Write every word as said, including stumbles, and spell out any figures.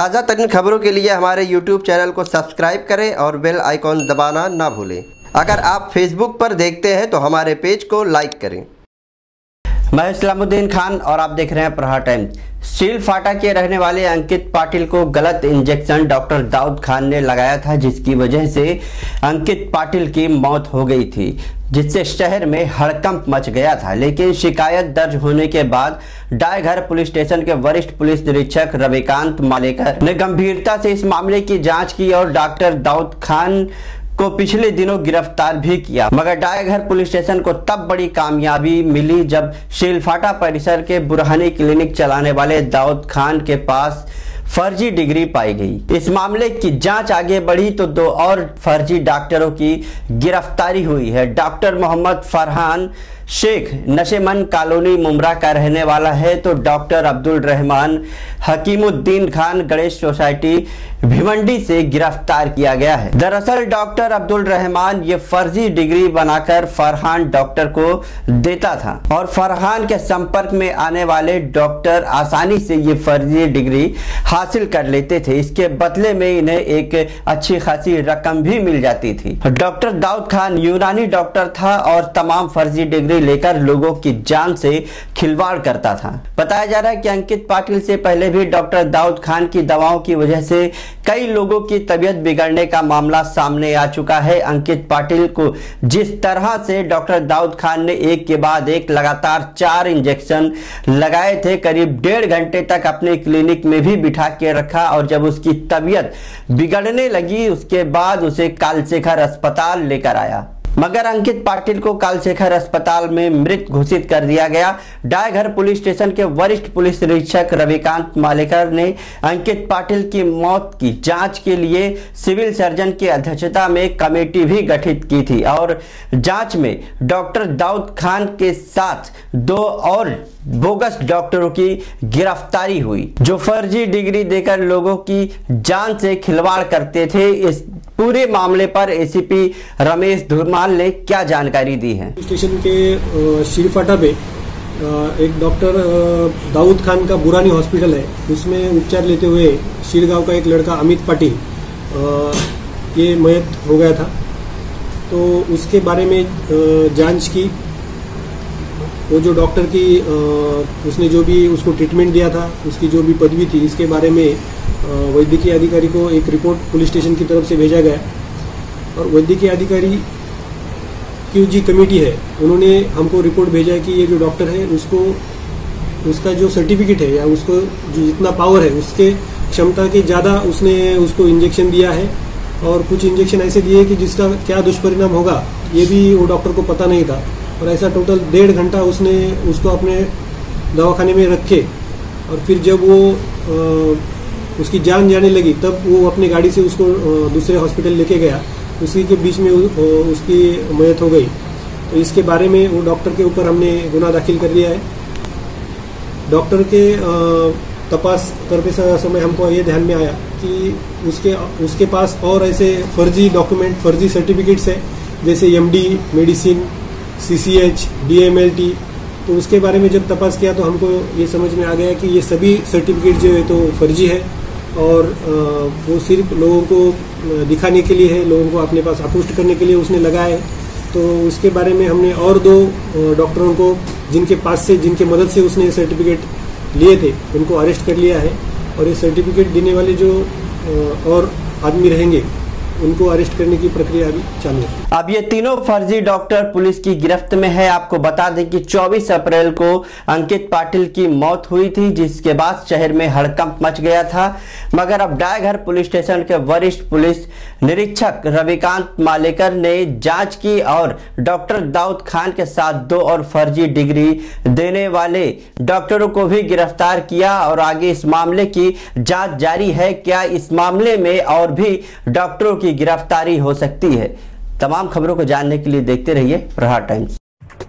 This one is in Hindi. ताज़ा तरीन खबरों के लिए हमारे यूट्यूब चैनल को सब्सक्राइब करें और बेल आइकॉन दबाना ना भूलें। अगर आप फेसबुक पर देखते हैं तो हमारे पेज को लाइक करें। मैं इस्लामुद्दीन खान और आप देख रहे हैं प्रहार टाइम्स। सिलफाटा के रहने वाले अंकित पाटिल को गलत इंजेक्शन डॉक्टर दाऊद खान ने लगाया था, जिसकी वजह से अंकित पाटिल की मौत हो गई थी, जिससे शहर में हड़कंप मच गया था। लेकिन शिकायत दर्ज होने के बाद डायघर पुलिस स्टेशन के वरिष्ठ पुलिस निरीक्षक रविकांत मालेकर ने गंभीरता से इस मामले की जाँच की और डॉक्टर दाऊद खान को पिछले दिनों गिरफ्तार भी किया। मगर डायघर पुलिस स्टेशन को तब बड़ी कामयाबी मिली जब सिलफाटा परिसर के बुरहानी क्लिनिक चलाने वाले दाऊद खान के पास फर्जी डिग्री पाई गई। इस मामले की जांच आगे बढ़ी तो दो और फर्जी डॉक्टरों की गिरफ्तारी हुई है। डॉक्टर मोहम्मद फरहान शेख नशेमन कॉलोनी मुंब्रा का रहने वाला है तो डॉक्टर अब्दुल रहमान हकीमुद्दीन खान गणेश सोसाइटी भिवंडी से गिरफ्तार किया गया है। दरअसल डॉक्टर अब्दुल रहमान ये फर्जी डिग्री बनाकर फरहान डॉक्टर को देता था और फरहान के संपर्क में आने वाले डॉक्टर आसानी से ये फर्जी डिग्री हासिल कर लेते थे। इसके बदले में इन्हें एक अच्छी खासी रकम भी मिल जाती थी। डॉक्टर दाऊद खान यूनानी डॉक्टर था और तमाम फर्जी डिग्री लेकर लोगों की जान से खिलवाड़ करता था। बताया जा रहा है कि अंकित पाटिल से पहले भी डॉक्टर दाऊद खान की दवाओं की वजह से कई लोगों की तबीयत बिगड़ने का मामला सामने आ चुका है। अंकित पाटिल को जिस तरह से डॉक्टर दाऊद खान ने एक के बाद एक लगातार चार इंजेक्शन लगाए थे, करीब डेढ़ घंटे तक अपने क्लिनिक में भी बिठा के रखा और जब उसकी तबीयत बिगड़ने लगी उसके बाद उसे कालसेकर अस्पताल लेकर आया, मगर अंकित पाटिल को कालसेकर अस्पताल में मृत घोषित कर दिया गया। डायघर पुलिस स्टेशन के वरिष्ठ पुलिस निरीक्षक रविकांत मालेकर ने अंकित पाटिल की मौत की जांच के लिए सिविल सर्जन की अध्यक्षता में कमेटी भी गठित की थी और जांच में डॉक्टर दाऊद खान के साथ दो और बोगस डॉक्टरों की गिरफ्तारी हुई जो फर्जी डिग्री देकर लोगों की जान से खिलवाड़ करते थे। इस पूरे मामले पर एसीपी रमेश धुरमाल ने क्या जानकारी दी है। स्टेशन के सिलफाटा पे एक डॉक्टर दाऊद खान का बुरानी हॉस्पिटल है, उसमें उपचार लेते हुए शिरगांव का एक लड़का अमित पाटिल ये मयत हो गया था, तो उसके बारे में जांच की। वो जो डॉक्टर की उसने जो भी उसको ट्रीटमेंट दिया था, उसकी जो भी पदवी थी, इसके बारे में वैद्यकीय अधिकारी को एक रिपोर्ट पुलिस स्टेशन की तरफ से भेजा गया और वैद्यकीय अधिकारी क्यूजी कमेटी है उन्होंने हमको रिपोर्ट भेजा है कि ये जो डॉक्टर है उसको उसका जो सर्टिफिकेट है या उसको जो जितना पावर है उसके क्षमता के ज़्यादा उसने उसको इंजेक्शन दिया है और कुछ इंजेक्शन ऐसे दिए कि जिसका क्या दुष्परिणाम होगा ये भी वो डॉक्टर को पता नहीं था। और ऐसा टोटल डेढ़ घंटा उसने उसको अपने दवाखाने में रखे और फिर जब वो आ, उसकी जान जाने लगी तब वो अपनी गाड़ी से उसको दूसरे हॉस्पिटल लेके गया, उसी के बीच में उसकी मौत हो गई। तो इसके बारे में वो डॉक्टर के ऊपर हमने गुना दाखिल कर लिया है। डॉक्टर के तपास करते समय हमको ये ध्यान में आया कि उसके उसके पास और ऐसे फर्जी डॉक्यूमेंट फर्जी सर्टिफिकेट्स है जैसे एमडी मेडिसिन सीसीएच डीएमएलटी। तो उसके बारे में जब तपास किया तो हमको ये समझ में आ गया कि ये सभी सर्टिफिकेट जो है तो फर्जी है और वो सिर्फ लोगों को दिखाने के लिए है, लोगों को अपने पास आकृष्ट करने के लिए उसने लगाया है। तो उसके बारे में हमने और दो डॉक्टरों को जिनके पास से जिनके मदद से उसने सर्टिफिकेट लिए थे उनको अरेस्ट कर लिया है और ये सर्टिफिकेट देने वाले जो और आदमी रहेंगे उनको अरेस्ट करने की प्रक्रिया अभी चालू है। अब ये तीनों फर्जी डॉक्टर पुलिस की गिरफ्त में है। आपको बता दें कि चौबीस अप्रैल को अंकित पाटिल की मौत हुई थी, जिसके बाद शहर में हड़कंप मच गया था। मगर अब डायघर पुलिस स्टेशन के वरिष्ठ पुलिस निरीक्षक रविकांत मालेकर ने जांच की और डॉक्टर दाऊद खान के साथ दो और फर्जी डिग्री देने वाले डॉक्टरों को भी गिरफ्तार किया और आगे इस मामले की जाँच जारी है। क्या इस मामले में और भी डॉक्टरों की गिरफ्तारी हो सकती है? तमाम खबरों को जानने के लिए देखते रहिए प्रहार टाइम्स।